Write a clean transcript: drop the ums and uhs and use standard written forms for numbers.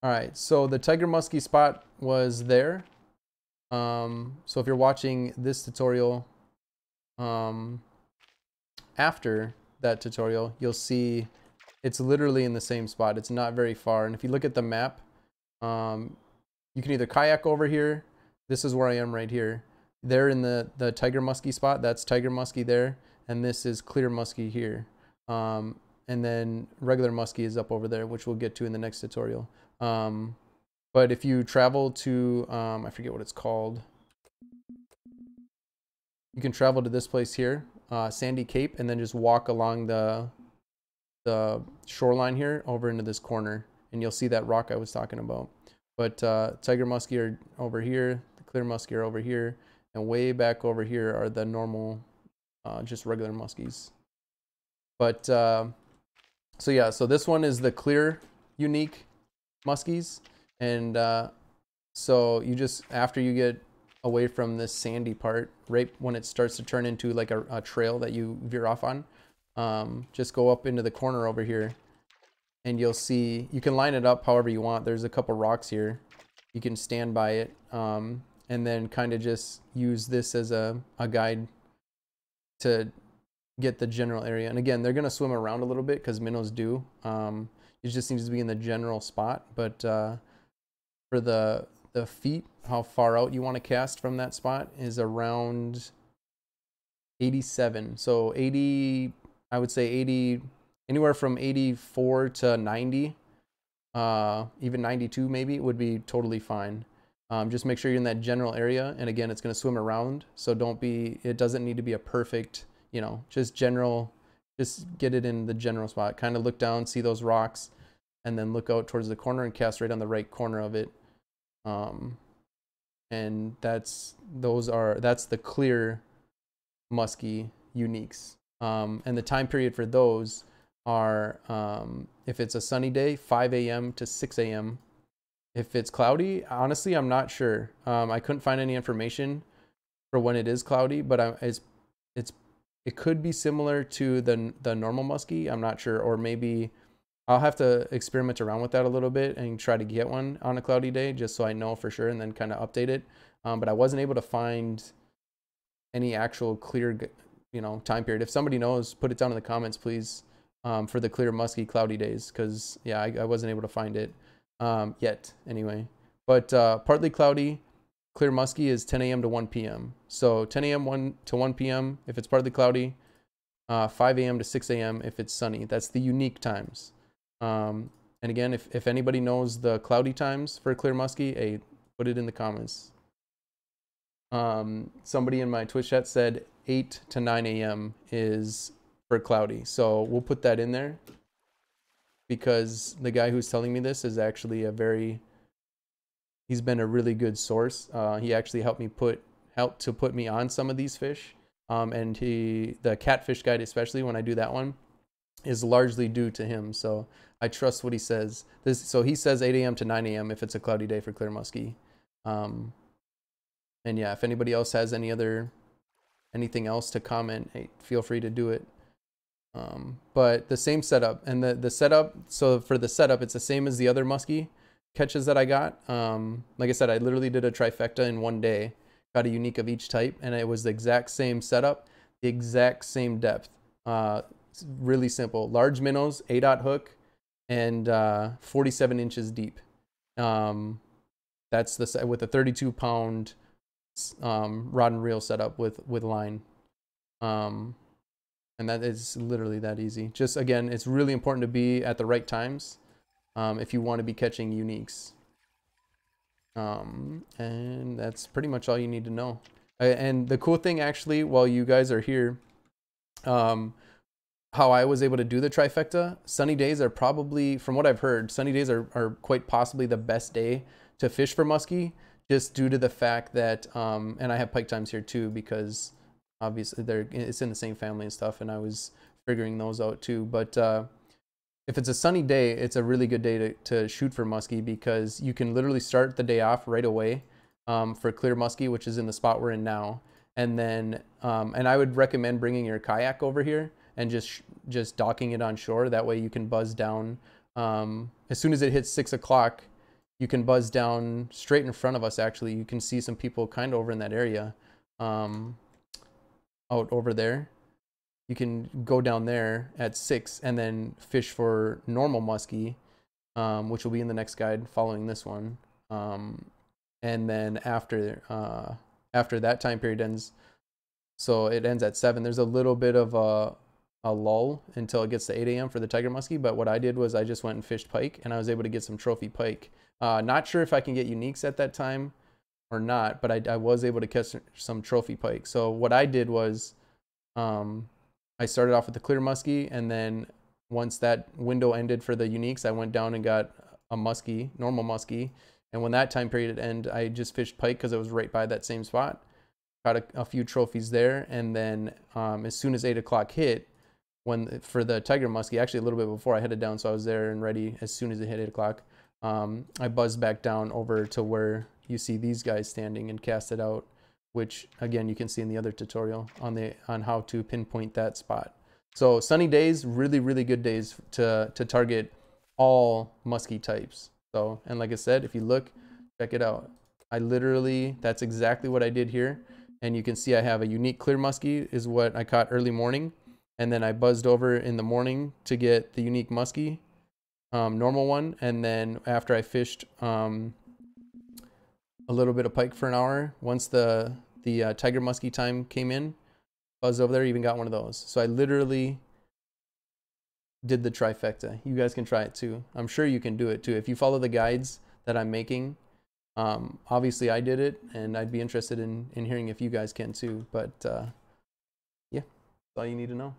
All right, so the tiger muskie spot was there. So if you're watching this tutorial after that tutorial, you'll see it's literally in the same spot. It's not very far. And if you look at the map, you can either kayak over here. This is where I am right here. They're in the tiger muskie spot. That's tiger muskie there. And this is clear muskie here. And then regular muskie is up over there, which we'll get to in the next tutorial. But if you travel to, I forget what it's called. You can travel to this place here, Sandy Cape, and then just walk along the shoreline here over into this corner. And you'll see that rock I was talking about. But tiger muskie are over here, the clear muskie are over here, and way back over here are the normal, just regular muskies. But, so yeah, so this one is the clear, unique muskies. And so you just, after you get away from this sandy part, right when it starts to turn into like a trail that you veer off on, just go up into the corner over here and you'll see, you can line it up however you want. There's a couple rocks here. You can stand by it and then kind of just use this as a guide to get the general area. And again, they're going to swim around a little bit because minnows do. It just seems to be in the general spot, but for the feet, how far out you want to cast from that spot is around 87. So 80, I would say 80, anywhere from 84 to 90, even 92 maybe would be totally fine. Just make sure you're in that general area. And again, it's going to swim around. So don't be, it doesn't need to be a perfect, you know, just general, just get it in the general spot. Kind of look down, see those rocks, and then look out towards the corner and cast right on the right corner of it. And that's the clear muskie uniques. And the time period for those are, if it's a sunny day, 5 a.m. to 6 a.m. If it's cloudy, honestly, I'm not sure. I couldn't find any information for when it is cloudy, but it could be similar to the normal muskie. I'm not sure, or maybe I'll have to experiment around with that a little bit and try to get one on a cloudy day just so I know for sure and then kind of update it. But I wasn't able to find any actual clear, you know, time period. If somebody knows, put it down in the comments, please, for the clear muskie cloudy days, because, yeah, I wasn't able to find it yet anyway. But partly cloudy, clear muskie is 10 a.m. to 1 p.m. So 10 a.m. to 1 p.m. if it's partly cloudy, 5 a.m. to 6 a.m. if it's sunny. That's the unique times. And again, if anybody knows the cloudy times for clear muskie, hey, put it in the comments. Somebody in my Twitch chat said 8 to 9 a.m. is for cloudy. So we'll put that in there because the guy who's telling me this is actually he's been a really good source. He actually helped to put me on some of these fish. And the catfish guide, especially when I do that one, is largely due to him, so I trust what he says. So he says 8 a.m. to 9 a.m. if it's a cloudy day for clear muskie. And yeah, if anybody else has anything else to comment, hey, feel free to do it. But the same setup, and the setup, so for the setup, it's the same as the other muskie catches that I got. Like I said, I literally did a trifecta in one day, got a unique of each type, and it was the exact same setup, the exact same depth. Really simple. Large minnows, 8-aught hook, and 47 inches deep. That's the set with a 32-pound rod and reel setup with line. And that is literally that easy. Just again, it's really important to be at the right times if you want to be catching uniques. And that's pretty much all you need to know. And the cool thing, actually, while you guys are here, how I was able to do the trifecta, sunny days are probably, from what I've heard, sunny days are quite possibly the best day to fish for muskie, just due to the fact that, and I have pike times here too, because obviously it's in the same family and stuff, and I was figuring those out too. But if it's a sunny day, it's a really good day to shoot for muskie, because you can literally start the day off right away for clear muskie, which is in the spot we're in now. And then, and I would recommend bringing your kayak over here and just docking it on shore. That way you can buzz down. As soon as it hits 6 o'clock, you can buzz down straight in front of us. Actually, you can see some people kind of over in that area, out over there. You can go down there at 6 and then fish for normal muskie, which will be in the next guide following this one. And then after that time period ends, so it ends at 7, there's a little bit of a lull until it gets to 8 a.m. for the tiger muskie. But what I did was I just went and fished pike, and I was able to get some trophy pike. Not sure if I can get uniques at that time or not, but I was able to catch some trophy pike. So what I did was I started off with the clear muskie, and then once that window ended for the uniques, I went down and got a muskie, normal muskie. And when that time period ended, I just fished pike because it was right by that same spot. Got a few trophies there, and then as soon as 8 o'clock hit, for the tiger muskie, actually a little bit before I headed down, so I was there and ready as soon as it hit 8 o'clock. I buzzed back down over to where you see these guys standing and cast it out, which again you can see in the other tutorial on how to pinpoint that spot. So sunny days, really, really good days to target all muskie types. So, and like I said, if you look, check it out. That's exactly what I did here, and you can see I have a unique clear muskie is what I caught early morning. And then I buzzed over in the morning to get the unique muskie, normal one. And then after I fished a little bit of pike for an hour, once the tiger muskie time came in, buzzed over there, even got one of those. So I literally did the trifecta. You guys can try it too. I'm sure you can do it too. If you follow the guides that I'm making, obviously I did it, and I'd be interested in hearing if you guys can too. But yeah, that's all you need to know.